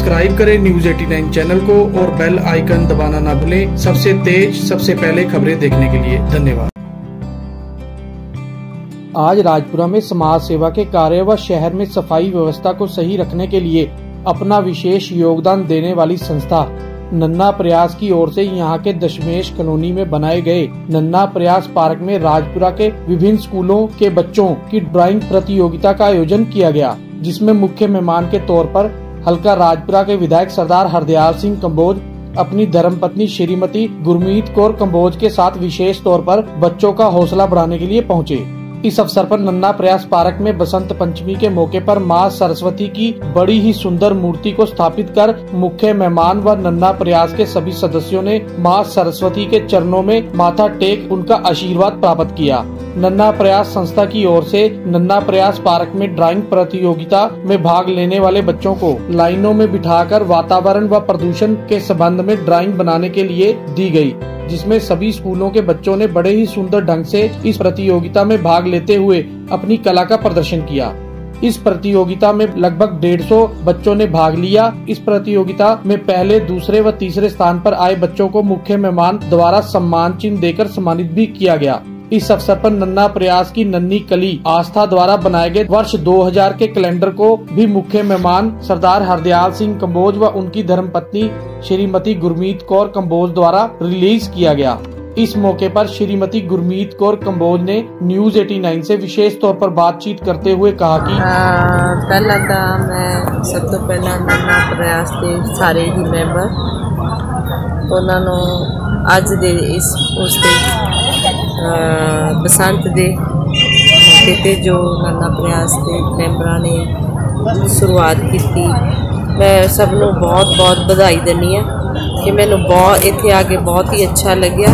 Subscribe करें news 89 channel को और बेल आइकन दबाना ना भूलें। सबसे तेज सबसे पहले खबरें देखने के लिए धन्यवाद। आज राजपुरा में समाज सेवा के कार्य व शहर में सफाई व्यवस्था को सही रखने के लिए अपना विशेष योगदान देने वाली संस्था नन्हा प्रयास की ओर से यहां के दशमेश कलोनी में बनाए गए नन्हा प्रयास पार्क में राजपुरा के विभिन्न स्कूलों के बच्चों की ड्राइंग प्रतियोगिता का आयोजन किया गया, जिसमें मुख्य मेहमान के तौर पर हल्का राजपुरा के विधायक सरदार हरदयाल सिंह कंबोज अपनी धर्मपत्नी श्रीमती गुरमीत कौर कंबोज के साथ विशेष तौर पर बच्चों का हौसला बढ़ाने के लिए पहुँचे। इस अवसर पर नन्हा प्रयास पार्क में बसंत पंचमी के मौके पर माँ सरस्वती की बड़ी ही सुंदर मूर्ति को स्थापित कर मुख्य मेहमान व नन्हा प्रयास के सभी सदस्यों ने माँ सरस्वती के चरणों में माथा टेक उनका आशीर्वाद प्राप्त किया। नन्हा प्रयास संस्था की ओर से नन्हा प्रयास पार्क में ड्राइंग प्रतियोगिता में भाग लेने वाले बच्चों को लाइनों में बिठाकर वातावरण व प्रदूषण के संबंध में ड्राइंग बनाने के लिए दी गयी, जिसमें सभी स्कूलों के बच्चों ने बड़े ही सुंदर ढंग से इस प्रतियोगिता में भाग लेते हुए अपनी कला का प्रदर्शन किया। इस प्रतियोगिता में लगभग 150 बच्चों ने भाग लिया। इस प्रतियोगिता में पहले, दूसरे व तीसरे स्थान पर आए बच्चों को मुख्य मेहमान द्वारा सम्मान चिन्ह देकर सम्मानित भी किया गया। इस अवसर पर नन्हा प्रयास की नन्ही कली आस्था द्वारा बनाए गए वर्ष 2000 के कैलेंडर को भी मुख्य मेहमान सरदार हरदयाल सिंह कंबोज व उनकी धर्मपत्नी श्रीमती गुरमीत कौर कंबोज द्वारा रिलीज किया गया। इस मौके पर श्रीमती गुरमीत कौर कंबोज ने न्यूज 89 से विशेष तौर पर बातचीत करते हुए कहा कि पहला तो मैं सब तो पहला नन्हा प्रयास के सारे ही मैंबर उन्होंने आज दे इस बसंत दे मौके पर जो नन्हा प्रयास के मैंबर ने शुरुआत की, मैं सबनों बहुत बहुत बधाई देनी है कि मैंने बहुत इतने आके बहुत ही अच्छा लग्या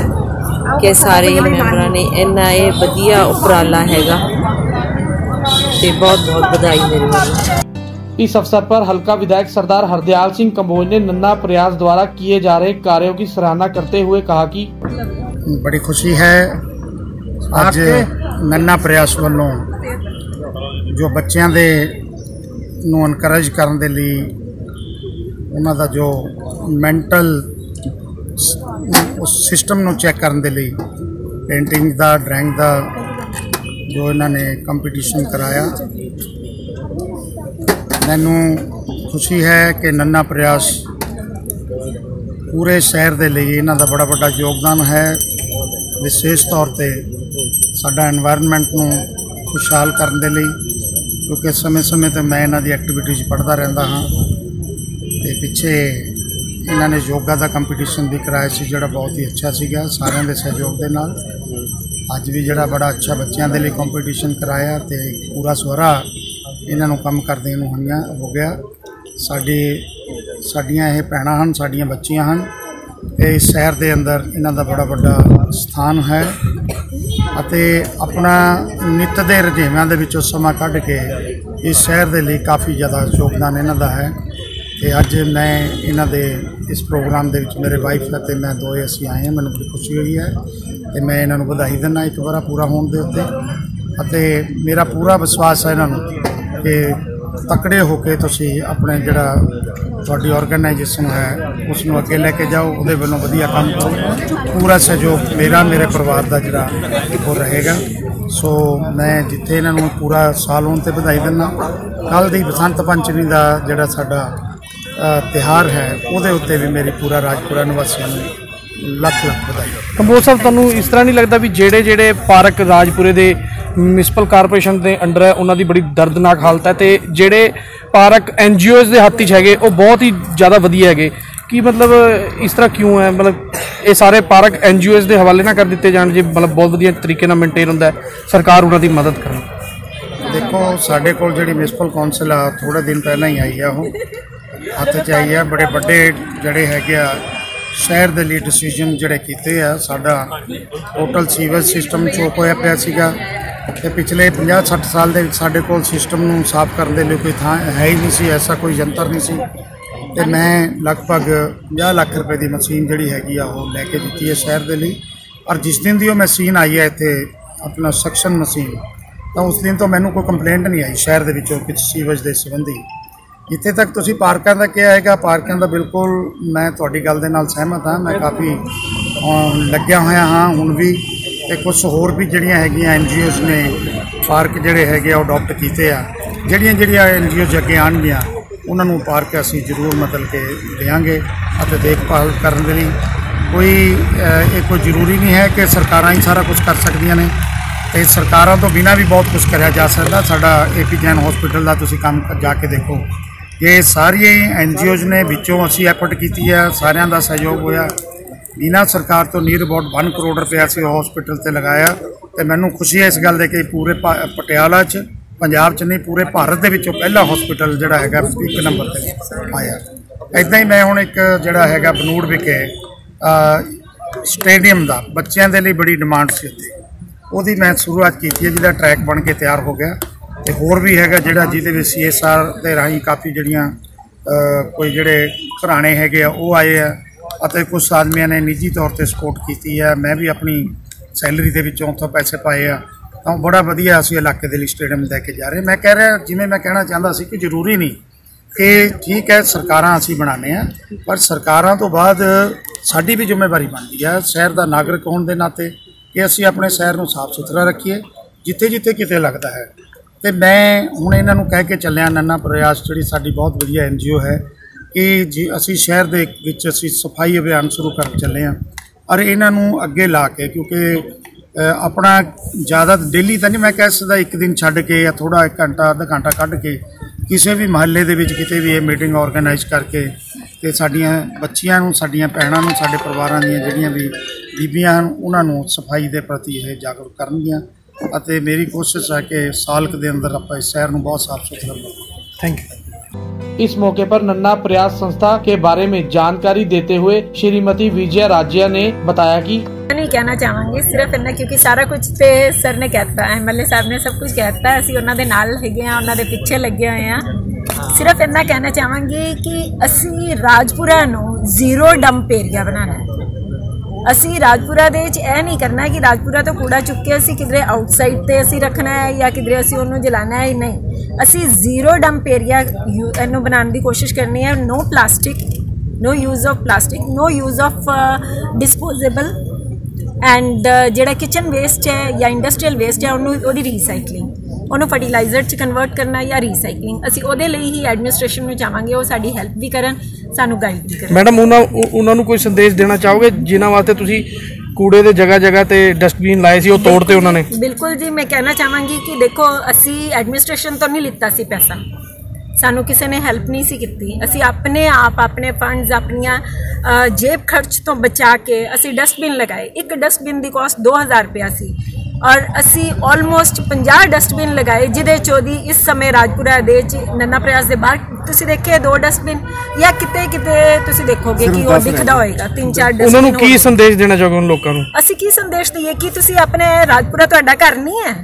कि सारे ही मैंबर ने इन्ना ये वधिया उपराला हैगा, तो बहुत बहुत बधाई मेरे वालों। इस अवसर पर हल्का विधायक सरदार हरदयाल सिंह कंबोज ने नन्हा प्रयास द्वारा किए जा रहे कार्यों की सराहना करते हुए कहा कि बड़ी खुशी है आज नन्हा प्रयास वालों जो बच्चों के एनकरेज करने के लिए उन्होंने जो मैंटल उस सिस्टम चैक करने के लिए पेंटिंग का ड्राइंग का जो इन्होंने कंपीटिशन कराया, मैनू खुशी है कि नन्हा प्रयास पूरे शहर के लिए इन्हों का बड़ा बड़ा योगदान है। विशेष तौर पर साडा एनवायरनमेंट को खुशहाल करने के लिए, क्योंकि समय समय पर मैं इन्हों की एक्टिविटीज़ पढ़ता रहता हाँ, तो पिछे इन्होंने योगा का कंपीटिशन भी कराया सी जो बहुत ही अच्छा सीगा सारों के सहयोग के नाल। अज भी जो बड़ा अच्छा बच्चों के लिए कंपीटिशन कराया, तो पूरा सवरा इन्हों काम करदे नूं होइया हो गया। साडियां ये भैणां हन, साडियां बच्चियां हन, ये शहर के अंदर इन्हां दा बड़ा बड़ा स्थान है। अपना नित दे रझेवां दे विचों समा कढ के इस शहर के लिए काफ़ी ज़्यादा योगदान इन्हां दा है। तो अज मैं इन्हां दे इस प्रोग्राम दे विच मेरे वाइफ है, तो मैं दोए असीं आए हैं, मैनूं बड़ी खुशी हुई है, तो मैं इन्हां नूं वधाई दिंदा एक बार पूरा होण दे उत्ते। मेरा पूरा विश्वास है इन्हां नूं कि तकड़े होके तुसीं अपने जिहड़ा ਤੁਹਾਡੀ ऑर्गेनाइजेशन है उसनों अगे लेके जाओ, वो वालों वधिया काम करो। पूरा सहयोग मेरा मेरे परिवार का जरा वो रहेगा। सो मैं जिथे इन्हों पूरा साल होने पर बधाई दिना। कल की बसंत पंचमी का जोड़ा साडा त्यौहार है वो उत्ते भी मेरी पूरा राजपुरा निवासियों लख लख बधाई। कंबोज साहब, तुहानूं इस तरह नहीं लगता भी जेड़े जेड़े पार्क राजपुरे दे म्यूनसिपल कारपोरेशन के अंडर है उन्होंने बड़ी दर्दनाक हालत है, तो जोड़े पार्क एन जी ओज के हत्थ ही है वो बहुत ही ज़्यादा वधिया है कि मतलब इस तरह क्यों है, मतलब ये सारे पार्क एन जी ओज के हवाले ना कर दिते जाने, मतलब बहुत वधिया तरीके नाल मेनटेन होंदा है, सरकार उन्होंने मदद करे। देखो साढ़े कोल जिहड़ी म्यूनसिपल कौंसल आ थोड़े दिन पहले ही आई है, वो हत्थ च आई है, बड़े बड़े जोड़े है शहर के लिए डिसीजन जोड़े किए आ। साडा टोटल सीवर सिस्टम चोक होया पिया सीगा, तो पिछले 50-60 साल के साढ़े कोल सिस्टम नूं साफ करने लिए कोई थां है ही नहीं सी, ऐसा कोई यंत्र नहीं सी। तो मैं लगभग 50 लाख रुपए की मशीन जिहड़ी हैगी आ वो लैके दित्ती है शहर के लिए, और जिस दिन की वो मशीन आई है इत्थे अपना सक्शन मशीन, तो उस दिन तो मैनूं कोई कंप्लेंट नहीं आई शहर के विचों सीवरेज के संबंधी। ਜਿੱਥੇ ਤੱਕ ਤੁਸੀਂ ਪਾਰਕਾਂ ਦਾ ਕਿਹਾ ਹੈਗਾ, ਪਾਰਕਾਂ ਦਾ ਬਿਲਕੁਲ ਮੈਂ ਤੁਹਾਡੀ ਗੱਲ ਦੇ ਨਾਲ ਸਹਿਮਤ ਹਾਂ। ਮੈਂ ਕਾਫੀ ਲੱਗਿਆ ਹੋਇਆ ਹਾਂ ਹੁਣ ਵੀ, ਤੇ ਕੁਝ ਹੋਰ ਵੀ ਜਿਹੜੀਆਂ ਹੈਗੀਆਂ NGOs ਨੇ ਪਾਰਕ ਜਿਹੜੇ ਹੈਗੇ ਆ ਅਡਾਪਟ ਕੀਤੇ ਆ। ਜਿਹੜੀਆਂ NGOs ਅੱਗੇ ਆਉਣਗੀਆਂ ਉਹਨਾਂ ਨੂੰ ਪਾਰਕ ਅਸੀਂ ਜ਼ਰੂਰ ਮਤਲਬ ਕਿ ਦੇਵਾਂਗੇ ਅਤੇ ਦੇਖਭਾਲ ਕਰਨ ਦੇ ਲਈ ਕੋਈ ਇਹ ਕੋਈ ਜ਼ਰੂਰੀ ਨਹੀਂ ਹੈ ਕਿ ਸਰਕਾਰਾਂ ਹੀ ਸਾਰਾ ਕੁਝ ਕਰ ਸਕਦੀਆਂ ਨੇ, ਤੇ ਸਰਕਾਰਾਂ ਤੋਂ ਬਿਨਾਂ ਵੀ ਬਹੁਤ ਕੁਝ ਕਰਿਆ ਜਾ ਸਕਦਾ। ਸਾਡਾ AP ਜੈਨ ਹਸਪੀਟਲ ਦਾ ਤੁਸੀਂ ਕੰਮ ਜਾ ਕੇ ਦੇਖੋ, ये सारी NGOs ने विचों असी एफर्ट की है, सारियां का सहयोग होया। बिना सरकार तो नीर अबाउट 1 करोड़ रुपया असी हॉस्पिटल से लगाया, तो मैनू खुशी है इस गल दे कि पूरे पटियाला च पंजाब च नहीं पूरे भारत के पहला हॉस्पिटल जोड़ा है 1 नंबर पर आया। इदा ही मैं हुण एक जोड़ा है बनूड़ विखे स्टेडियम का बच्चों के लिए बड़ी डिमांड सी, उहदी मैं शुरुआत की है जिहदा ट्रैक बन के तैयार हो गया। तो होर भी है जोड़ा जिसे CSR के राही काफ़ी जड़िया कोई जोड़े घराने है वह आए हैं, कुछ आदमियों ने निजी तौर पर सपोर्ट की है। मैं भी अपनी सैलरी के विचों तो पैसे पाए हैं, तो बड़ा वधिया असी इलाके के लिए स्टेडियम लैके जा रहे। मैं कह रहा जिमें मैं कहना चाहता सी कि जरूरी नहीं कि ठीक है सरकारां असी बनाने हैं, पर सरकारां तो बाद साडी भी जिम्मेवारी बनती है शहर का नागरिक होने के नाते कि असी अपने शहर को साफ सुथरा रखिए जिथे जिथे किते लगता है। तो मैं हुण इन्हां नूं कह के चलिया नन्हा प्रयास जिहड़ी साडी बहुत वधिया NGO है कि जी असी शहर दे विच असी सफाई अभियान शुरू कर चले हैं और इन्हां नूं अगे ला के, क्योंकि अपना ज़्यादा डेली तो नहीं मैं कह सकदा, एक दिन छड्ड के या थोड़ा एक घंटा अद्धा घंटा कढ के किसी भी महल्ले दे विच किते भी ये मीटिंग ऑर्गेनाइज करके ते साडियां बच्चियां नूं साडियां भैणां नूं साडे परिवारां दियां जिहड़ियां भी बीबियां हन उन्हां नूं सफाई दे प्रति यह जागरूक करनगियां। ਅਤੇ ਮੇਰੀ ਕੋਸ਼ਿਸ਼ ਹੈ ਕਿ ਸਾਲ ਕੁ ਦੇ ਅੰਦਰ ਆਪਾਂ ਇਸ ਸ਼ਹਿਰ ਨੂੰ ਬਹੁਤ ਸਾਫ਼ ਸੁਥਰਾ ਬਣਾਉਣਾ। Thank you. इस मौके पर नन्हा प्रयास संस्था के बारे में जानकारी देते हुए श्रीमती विजया राज्या ने बताया कि नहीं कहना चाहूंगी सिर्फ इन्ना, क्योंकि सारा कुछ पे सर ने कहता है, MLA साहब ने सब कुछ कहता, ਅਸੀਂ ਉਹਨਾਂ ਦੇ ਨਾਲ ਹੈਗੇ ਆ, ਉਹਨਾਂ ਦੇ ਪਿੱਛੇ ਲੱਗੇ ਹੋਏ ਆ। सिर्फ इन्ना कहना चाहूंगी कि ਅਸੀਂ ਰਾਜਪੁਰਾ ਨੂੰ ਜ਼ੀਰੋ ਡੰਪ ਏਰੀਆ ਬਣਾਉਣਾ ਹੈ। असी राजपुरा दे यह नहीं करना कि राजपुरा तो कूड़ा चुक के असी किधरे आउटसाइड ते असी रखना है या किधरे असी उन्होंने जलाना है, नहीं। असी जीरो डंप एरिया इनू बनाने की कोशिश करनी है। No plastic, no use of plastic, no use of disposable and जोड़ा किचन वेस्ट है या इंडस्ट्रीयल वेस्ट है उन्होंने वो रीसाइकलिंग उन्होंने फर्टिलाइजर च कन्वर्ट करना या रीसाइकलिंग असी उहदे लई ही एडमिनिस्ट्रेशन में चाहांगे वो साडी हेल्प भी करन। मैडम उन्होंने कोई संदेश देना चाहोगे जिन्होंने वास्ते तुसी कूड़े दे जगह जगह ते डस्टबिन लाए सी तोड़ते उन्होंने? बिल्कुल जी, मैं कहना चाहांगी कि देखो असी एडमिनिस्ट्रेशन तो नहीं लिता सी पैसा, सानू किसी ने हेल्प नहीं सी कीती, असी अपने आप अपने फंड्स अपनियां जेब खर्च तो बचा के असी डस्टबिन लगाए। एक डस्टबिन की कॉस्ट 2000 रुपया सी और असी ऑलमोस्ट 50 डस्टबिन लगाए जिदे चोदी इस समय राजपुरा दे नन्हा प्रयास के बाहर ਤੁਸੀਂ ਦੇਖੇ 2 ਡਸਟਬਿਨ ਜਾਂ ਕਿਤੇ ਕਿਤੇ ਤੁਸੀਂ ਦੇਖੋਗੇ ਕਿ ਉਹ ਦਿਖਦਾ ਹੋਏਗਾ 3-4 ਡਸਟਬਿਨ। ਉਹਨਾਂ ਨੂੰ ਕੀ ਸੰਦੇਸ਼ ਦੇਣਾ ਚਾਹੋਗੇ ਉਹਨਾਂ ਲੋਕਾਂ ਨੂੰ? ਅਸੀਂ ਕੀ ਸੰਦੇਸ਼ ਦਈਏ ਕਿ ਤੁਸੀਂ ਆਪਣੇ ਰਾਜਪੁਰਾ ਤੁਹਾਡਾ ਘਰ ਨਹੀਂ ਹੈ,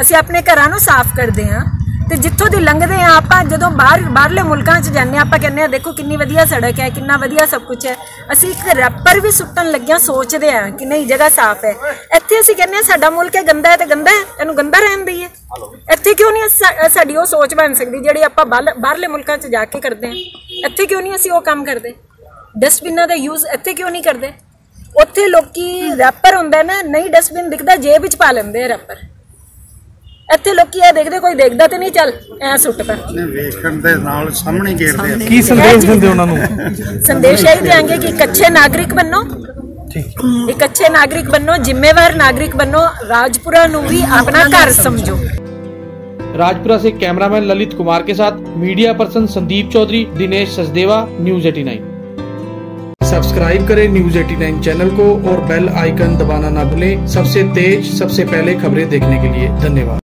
ਅਸੀਂ ਆਪਣੇ ਘਰਾਂ ਨੂੰ ਸਾਫ਼ ਕਰਦੇ ਹਾਂ ਤੇ ਜਿੱਥੋਂ ਦੀ ਲੰਘਦੇ ਹਾਂ ਆਪਾਂ ਜਦੋਂ ਬਾਹਰਲੇ ਮੁਲਕਾਂ 'ਚ ਜਾਂਦੇ ਹਾਂ ਆਪਾਂ ਕਹਿੰਦੇ ਹਾਂ ਦੇਖੋ ਕਿੰਨੀ ਵਧੀਆ ਸੜਕ ਹੈ, ਕਿੰਨਾ ਵਧੀਆ ਸਭ ਕੁਝ ਹੈ। ਅਸੀਂ ਇੱਕ ਰੈਪਰ ਵੀ ਸੁੱਟਣ ਲੱਗਿਆ ਸੋਚਦੇ ਹਾਂ ਕਿ ਨਹੀਂ ਜਗ੍ਹਾ ਸਾਫ਼ ਹੈ, ਇੱਥੇ ਅਸੀਂ ਕਹਿੰਦੇ ਹਾਂ ਸਾਡਾ ਮੁਲਕ ਹੈ ਗੰਦਾ ਹੈ ਤੇ ਗੰਦਾ ਹੈ, ਇਹਨੂੰ ਗੰਦਾ ਰਹਿਣ ਦਈਏ। ਇੱਥੇ ਕਿਉਂ ਨਹੀਂ ਸਾਡੀ ਉਹ ਸੋਚ ਬਣ ਸਕਦੀ ਜਿਹੜੀ ਆਪਾਂ ਬਾਹਰਲੇ ਮੁਲਕਾਂ 'ਚ ਜਾ ਕੇ ਕਰਦੇ ਹਾਂ? ਇੱਥੇ ਕਿਉਂ ਨਹੀਂ ਅਸੀਂ ਉਹ ਕੰਮ ਕਰਦੇ? ਡਸਟਬਿਨਾਂ ਦਾ ਯੂਜ਼ ਇੱਥੇ ਕਿਉਂ ਨਹੀਂ ਕਰਦੇ? ਉੱਥੇ ਲੋਕੀ ਰੈਪਰ ਹੁੰਦਾ ਨਾ, ਨਹੀਂ ਡਸਟਬਿਨ ਦਿਖਦਾ ਜੇਬ ਵਿੱਚ ਪਾ ਲੈਂਦੇ ਆ ਰੈਪਰ। ਇੱਥੇ ਲੋਕੀ ਇਹ ਦੇਖਦੇ ਕੋਈ ਦੇਖਦਾ ਤੇ ਨਹੀਂ, ਚੱਲ ਐ ਸੁੱਟ ਪੈ ਵੇਖਣ ਦੇ ਨਾਲ ਸਾਹਮਣੇ ਗੇੜਦੇ ਆ। ਕੀ ਸੰਦੇਸ਼ ਦਿੰਦੇ ਉਹਨਾਂ ਨੂੰ? ਸੰਦੇਸ਼ ਇਹ ਦੇਾਂਗੇ ਕਿ ਕੱਚੇ ਨਾਗਰਿਕ ਬਣੋ, ਇੱਕ ਅੱਛੇ ਨਾਗਰਿਕ ਬਣੋ, ਜ਼ਿੰਮੇਵਾਰ ਨਾਗਰਿਕ ਬਣੋ, ਰਾਜਪੁਰਾ ਨੂੰ ਵੀ ਆਪਣਾ ਘਰ ਸਮਝੋ। राजपुरा से कैमरामैन ललित कुमार के साथ media person Sandeep Chaudhary, Dinesh Sajdeva, News 89। Subscribe करें News 89 चैनल को और बेल आइकन दबाना ना भूलें। सबसे तेज सबसे पहले खबरें देखने के लिए धन्यवाद।